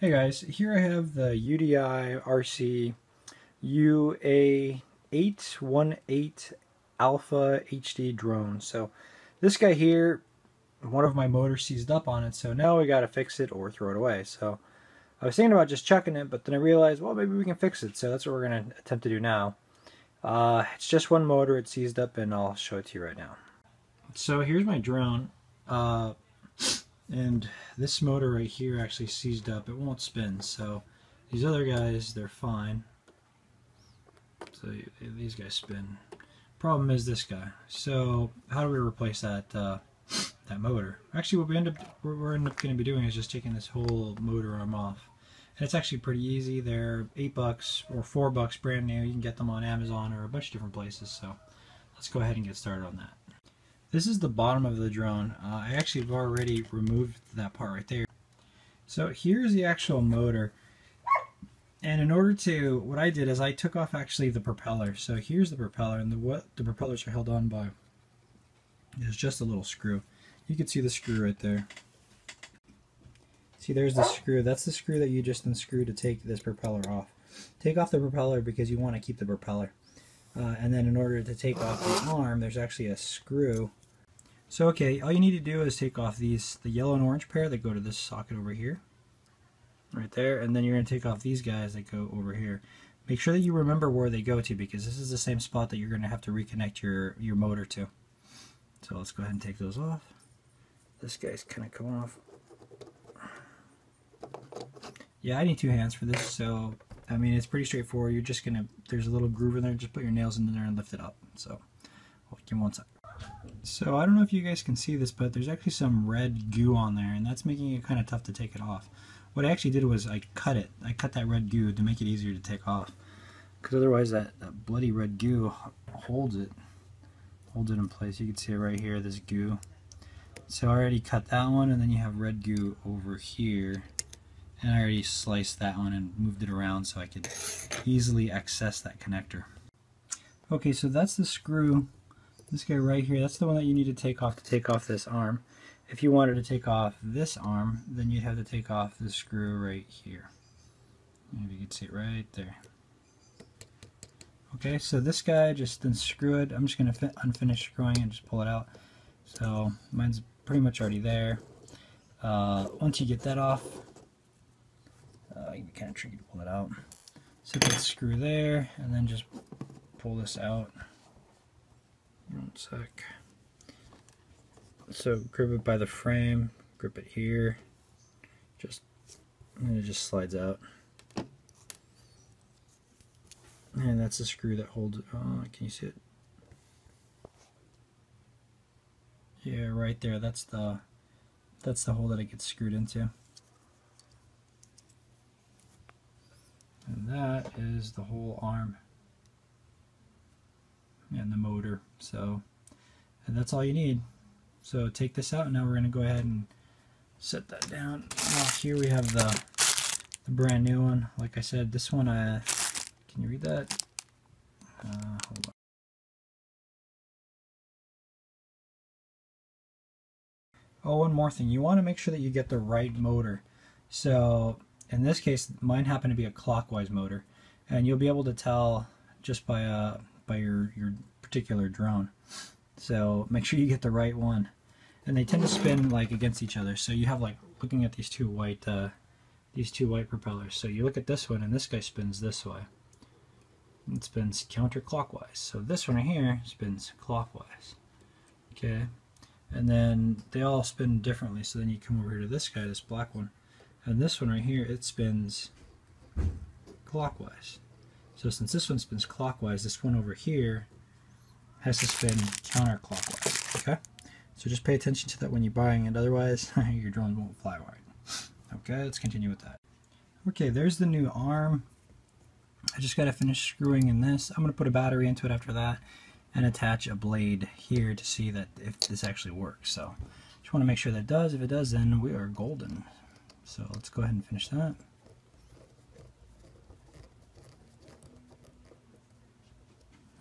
Hey guys, here I have the UDI RC UA818 Alpha HD drone. So this guy here, one of my motors seized up on it, so now we gotta fix it or throw it away. So I was thinking about just chucking it, but then I realized, well, maybe we can fix it. So that's what we're gonna attempt to do now. It's just one motor, it seized up, and I'll show it to you right now. So here's my drone. And this motor right here actually seized up. It won't spin. So these other guys, they're fine. So these guys spin. Problem is this guy. So how do we replace that that motor? Actually, what we're going to be doing is just taking this whole motor arm off. And it's actually pretty easy. They're $8 or $4 brand new. You can get them on Amazon or a bunch of different places. So let's go ahead and get started on that. This is the bottom of the drone. I actually have already removed that part right there. So here's the actual motor. And in order to, what I did is I took off actually the propeller. So here's the propeller, and the propellers are held on by is just a little screw. You can see the screw right there. See, there's the screw. That's the screw that you just unscrew to take this propeller off. Take off the propeller because you want to keep the propeller. And then in order to take off the arm, there's actually a screw. So okay, all you need to do is take off the yellow and orange pair that go to this socket over here, right there, and then you're going to take off these guys that go over here. Make sure that you remember where they go to, because this is the same spot that you're going to have to reconnect your motor to. So let's go ahead and take those off. This guy's kind of coming off. Yeah, I need two hands for this, so I mean, it's pretty straightforward. You're just going to, there's a little groove in there, just put your nails in there and lift it up. So, give me one sec. So I don't know if you guys can see this, but there's actually some red goo on there, and that's making it kind of tough to take it off. What I actually did was I cut it. I cut that red goo to make it easier to take off, because otherwise that bloody red goo holds it in place. You can see it right here, this goo. So I already cut that one, and then you have red goo over here, and I already sliced that one and moved it around so I could easily access that connector. Okay, so that's the screw. This guy right here, that's the one that you need to take off this arm. If you wanted to take off this arm, then you'd have to take off this screw right here. Maybe you can see it right there. Okay, so this guy, just unscrew it. I'm just going to unfinish screwing and just pull it out. So mine's pretty much already there. Once you get that off, it can be kind of tricky to pull it out. So put the screw there, and then just pull this out. One sec. So grip it by the frame, grip it here, and it just slides out. And that's the screw that holds it. Oh, can you see it? Yeah, right there. That's the hole that it gets screwed into. And that is the whole arm and the motor. So, and that's all you need. So take this out, and now we're going to go ahead and set that down. Now here we have the brand new one. Like I said, this one, can you read that? Hold on. Oh, one more thing. You want to make sure that you get the right motor. So in this case, mine happened to be a clockwise motor, and you'll be able to tell just by your particular drone. So make sure you get the right one, and they tend to spin like against each other. So you have, like, looking at these two white propellers. So you look at this one, and this guy spins this way. It spins counterclockwise. So this one right here spins clockwise. Okay, and then they all spin differently. So then you come over here to this guy, this black one, and this one right here, it spins clockwise. So since this one spins clockwise, this one over here has to spin counterclockwise, okay? So just pay attention to that when you're buying it, otherwise your drone won't fly wide. Okay, let's continue with that. Okay, there's the new arm. I just gotta finish screwing in this. I'm gonna put a battery into it after that and attach a blade here to see that if this actually works. So just wanna make sure that it does. If it does, then we are golden. So let's go ahead and finish that.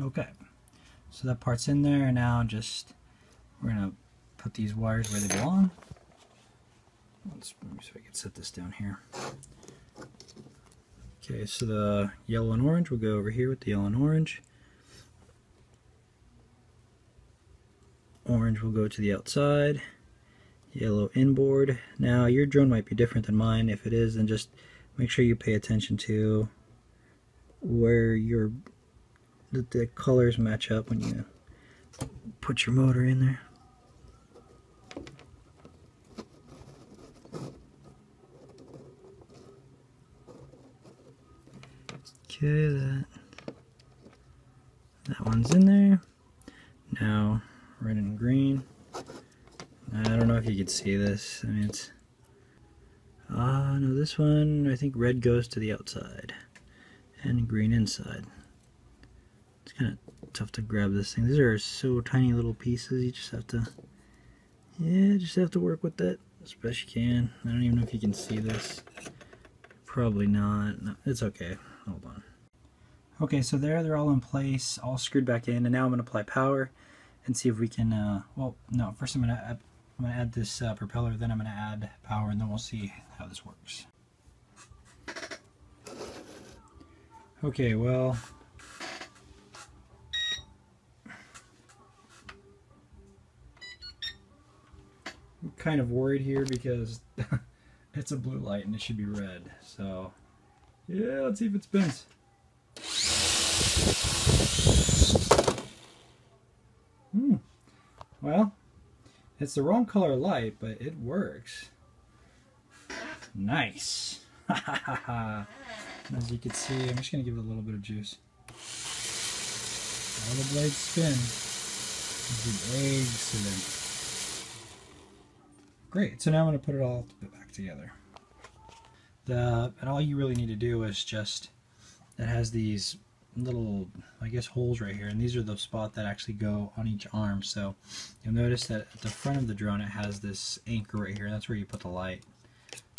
Okay. So that part's in there, and now we're gonna put these wires where they belong. Let's see if I can set this down here. Okay, so the yellow and orange, we'll go over here with the yellow and orange. Orange will go to the outside, yellow inboard. Now your drone might be different than mine. If it is, then just make sure you pay attention to where your the colors match up when you put your motor in there. Okay, that one's in there. Now red and green. I don't know if you could see this. I mean, it's no, this one, I think red goes to the outside and green inside. It's kind of tough to grab this thing. These are so tiny little pieces. You just have to, yeah, just have to work with it as best you can. I don't even know if you can see this. Probably not. No, it's okay. Hold on. Okay, so there they're all in place, all screwed back in, and now I'm going to apply power and see if we can, well, no, first I'm going to add this propeller, then I'm going to add power, and then we'll see how this works. Okay, well, I'm kind of worried here because it's a blue light and it should be red, so... yeah, let's see if it spins. Well, it's the wrong color light, but it works. Nice. As you can see, I'm just going to give it a little bit of juice. All the blades spin. Excellent. Great, so now I'm going to put it all back together. And all you really need to do is just, it has these little, I guess, holes right here, and these are the spot that actually go on each arm. So you'll notice that at the front of the drone it has this anchor right here, and that's where you put the light.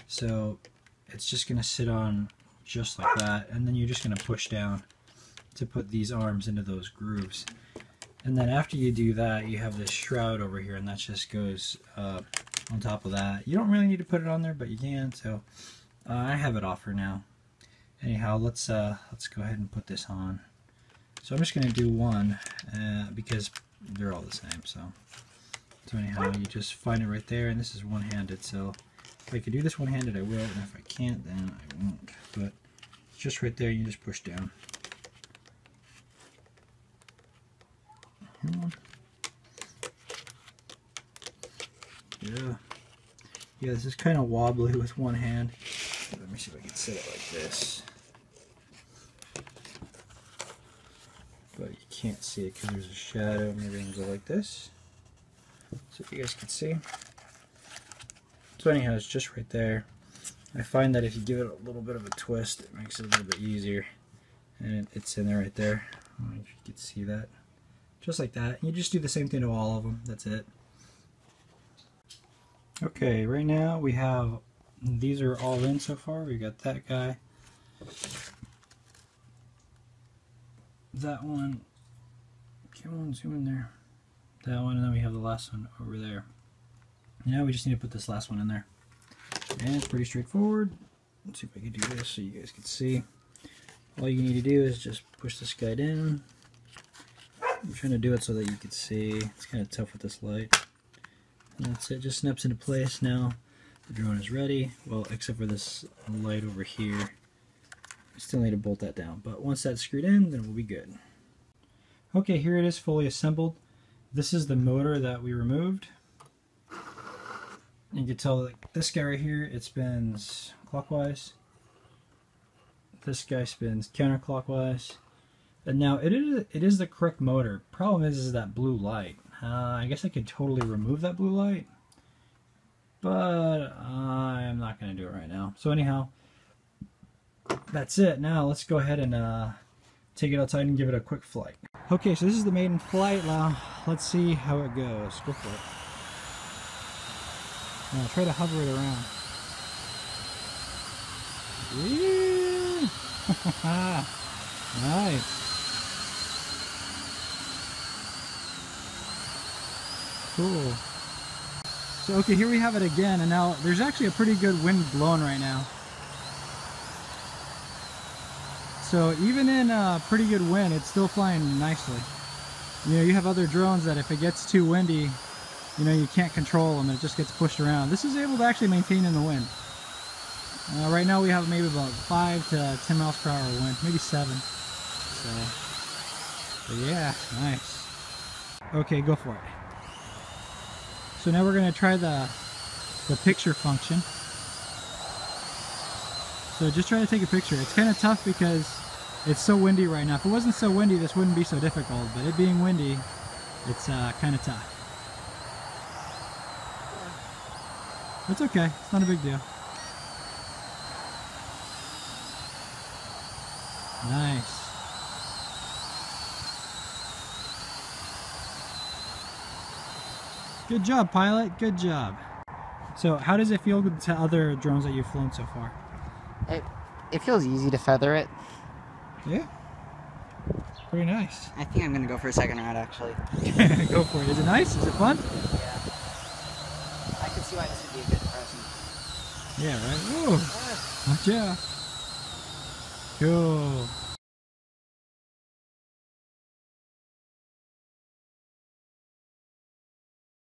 So it's just going to sit on just like that, and then you're just going to push down to put these arms into those grooves. And then after you do that, you have this shroud over here, and that just goes on top of that. You don't really need to put it on there, but you can. So I have it off for now. Anyhow, let's go ahead and put this on. So I'm just going to do one because they're all the same. So anyhow, you just find it right there, and this is one-handed. So if I could do this one-handed, I will, and if I can't, then I won't. But it's just right there. You just push down. Yeah. Yeah, this is kind of wobbly with one hand. Let me see if I can set it like this. But you can't see it because there's a shadow. Maybe I can go like this. So if you guys can see. So anyhow, it's just right there. I find that if you give it a little bit of a twist, it makes it a little bit easier. And it's in there right there. I don't know if you can see that. Just like that. And you just do the same thing to all of them. That's it. Okay, right now we have... these are all in so far. We got that guy, that one. Come on, zoom in there. That one, and then we have the last one over there. Now we just need to put this last one in there, and it's pretty straightforward. Let's see if I can do this so you guys can see. All you need to do is just push this guy down. I'm trying to do it so that you can see. It's kind of tough with this light. And that's it. Just snaps into place now. The drone is ready, well, except for this light over here. I still need to bolt that down, but once that's screwed in, then we'll be good. Okay, here it is fully assembled. This is the motor that we removed. You can tell that this guy right here, it spins clockwise. This guy spins counterclockwise. And now it is the correct motor. Problem is that blue light. I guess I could totally remove that blue light, but I'm not going to do it right now. So anyhow, that's it. Now let's go ahead and take it outside and give it a quick flight. Okay, so this is the maiden flight now. Let's see how it goes. Go for it. Now try to hover it around. Yeah. Nice. Cool. So okay, here we have it again, and now there's actually a pretty good wind blowing right now. So even in a pretty good wind, it's still flying nicely. You know, you have other drones that if it gets too windy, you know, you can't control them. It just gets pushed around. This is able to actually maintain in the wind. Right now we have maybe about 5 to 10 miles per hour wind, maybe 7. So, but yeah, nice. Okay, go for it. So now we're going to try the picture function. So just try to take a picture. It's kind of tough because it's so windy right now. If it wasn't so windy, this wouldn't be so difficult, but it being windy, it's kind of tough. It's okay, it's not a big deal. Nice. Good job, pilot, good job. So how does it feel to other drones that you've flown so far? It feels easy to feather it. Yeah, pretty nice. I think I'm gonna go for a second round actually. Go for it. Is it nice? Is it fun? Yeah. I can see why this would be a good present. Yeah, right? Ooh, watch out. Cool.